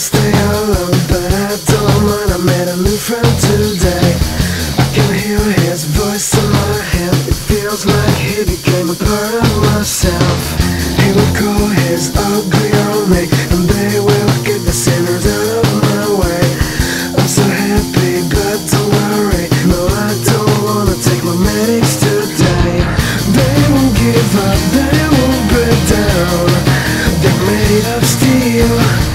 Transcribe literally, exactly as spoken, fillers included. stay alone, but I don't mind. I met a new friend today. I can hear his voice in my head. It feels like he became a part of myself. He will call his ugly on me, and they will get the sinners out of my way. I'm so happy, but don't worry. No, I don't wanna take my medics today. They won't give up, they won't break down. They're made of steel.